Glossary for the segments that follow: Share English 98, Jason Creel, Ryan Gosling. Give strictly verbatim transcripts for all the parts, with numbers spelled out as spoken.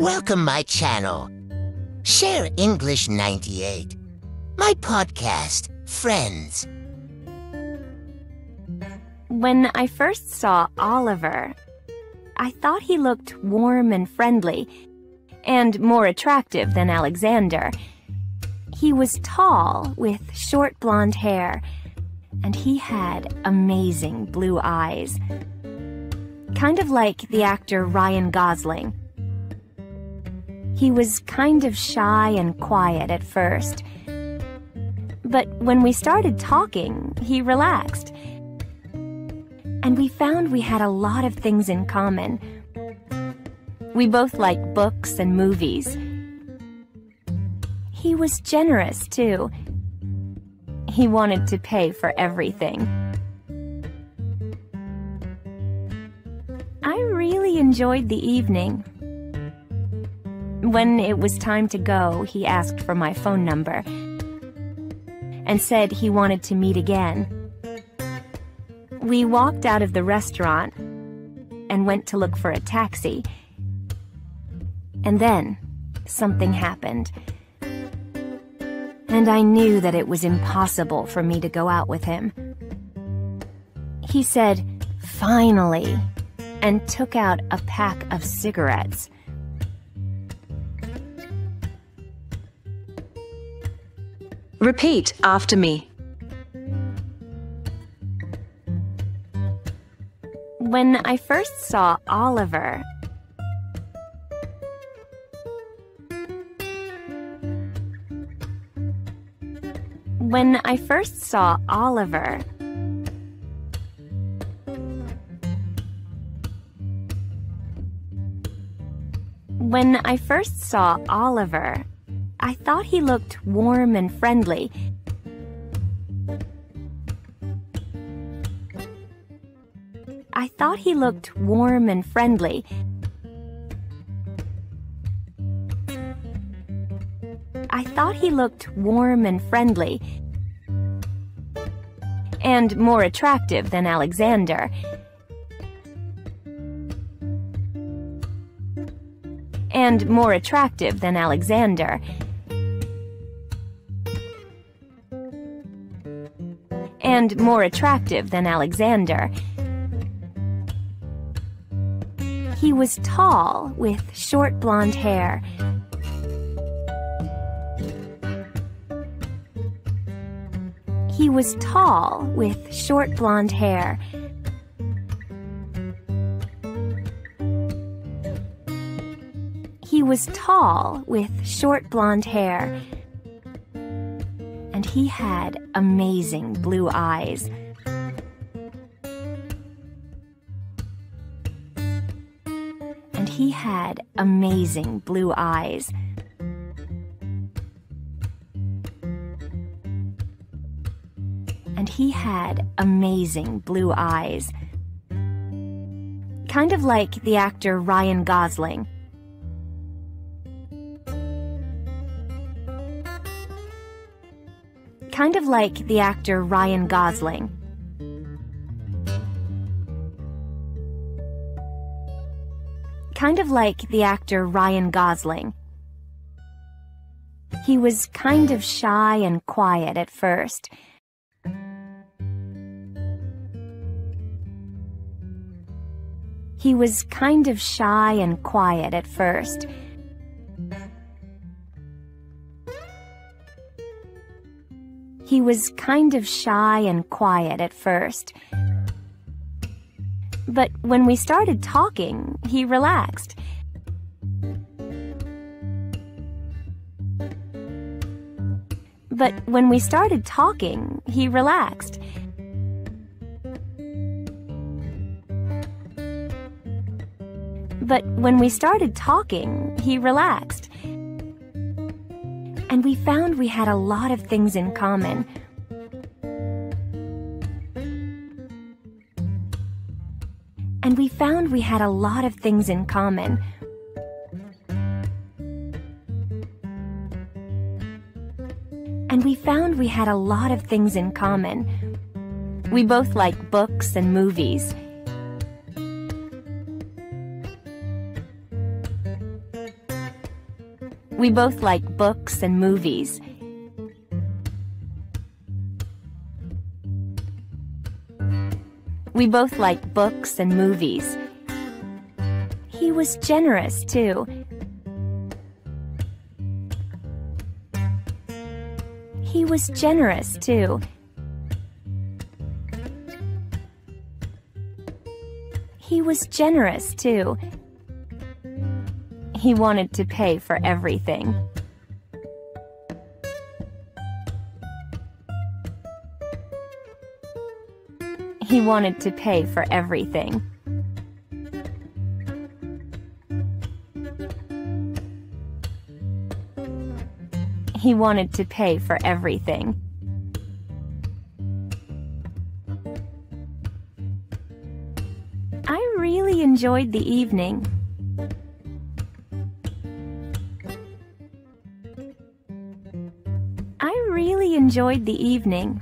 Welcome my channel, Share English ninety-eight, my podcast, Friends. When I first saw Oliver, I thought he looked warm and friendly, and more attractive than Alexander. He was tall, with short blonde hair, and he had amazing blue eyes. Kind of like the actor Ryan Gosling. He was kind of shy and quiet at first. But when we started talking, he relaxed. And we found we had a lot of things in common. We both like books and movies. He was generous, too. He wanted to pay for everything. I really enjoyed the evening. When it was time to go, he asked for my phone number and said he wanted to meet again. We walked out of the restaurant and went to look for a taxi. And then something happened. And I knew that it was impossible for me to go out with him. He said, "Finally," and took out a pack of cigarettes. Repeat after me. When I first saw Oliver, When I first saw Oliver, When I first saw Oliver, I thought he looked warm and friendly. I thought he looked warm and friendly. I thought he looked warm and friendly, and more attractive than Alexander, and more attractive than Alexander, and more attractive than Alexander. He was tall, with short blonde hair. He was tall, with short blonde hair. He was tall, with short blonde hair. And he had amazing blue eyes. And he had amazing blue eyes. And he had amazing blue eyes. Kind of like the actor Ryan Gosling. Kind of like the actor Ryan Gosling. Kind of like the actor Ryan Gosling. He was kind of shy and quiet at first. He was kind of shy and quiet at first. He was kind of shy and quiet at first. But when we started talking, he relaxed. But when we started talking, he relaxed. But when we started talking, he relaxed. And we found we had a lot of things in common. And we found we had a lot of things in common. And we found we had a lot of things in common. We both like books and movies. We both like books and movies. We both like books and movies. He was generous too. He was generous too. He was generous too. He wanted to pay for everything. He wanted to pay for everything. He wanted to pay for everything. I really enjoyed the evening. I really enjoyed the evening.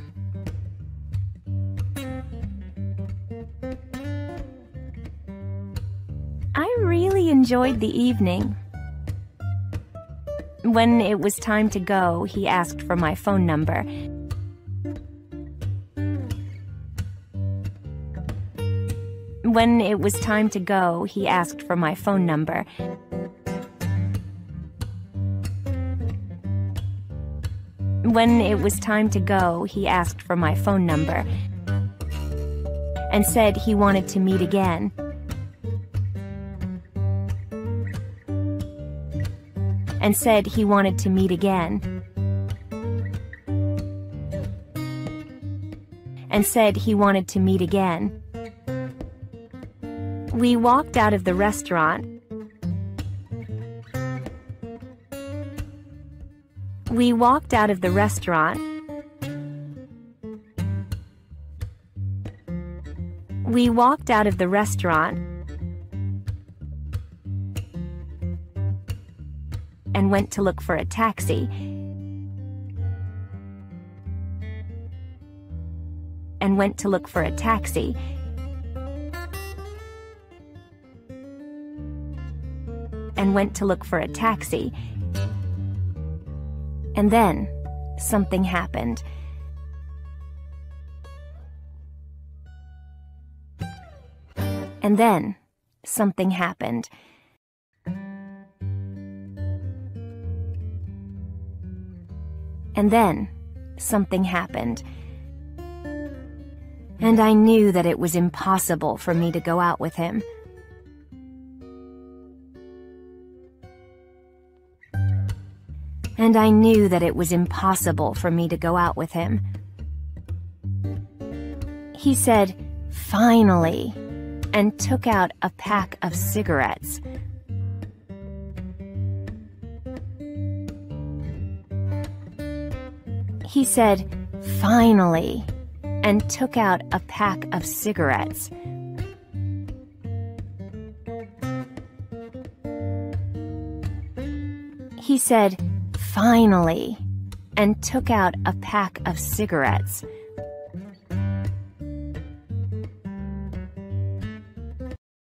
I really enjoyed the evening. When it was time to go, he asked for my phone number. When it was time to go, he asked for my phone number. When it was time to go, he asked for my phone number and said he wanted to meet again. And said he wanted to meet again. And said he wanted to meet again. We walked out of the restaurant. We walked out of the restaurant. We walked out of the restaurant. And went to look for a taxi. And went to look for a taxi. And went to look for a taxi. And then, something happened. And then, something happened. And then, something happened. And I knew that it was impossible for me to go out with him. And I knew that it was impossible for me to go out with him. He said, "Finally," and took out a pack of cigarettes. He said, "Finally," and took out a pack of cigarettes. He said, "Finally," and took out a pack of cigarettes.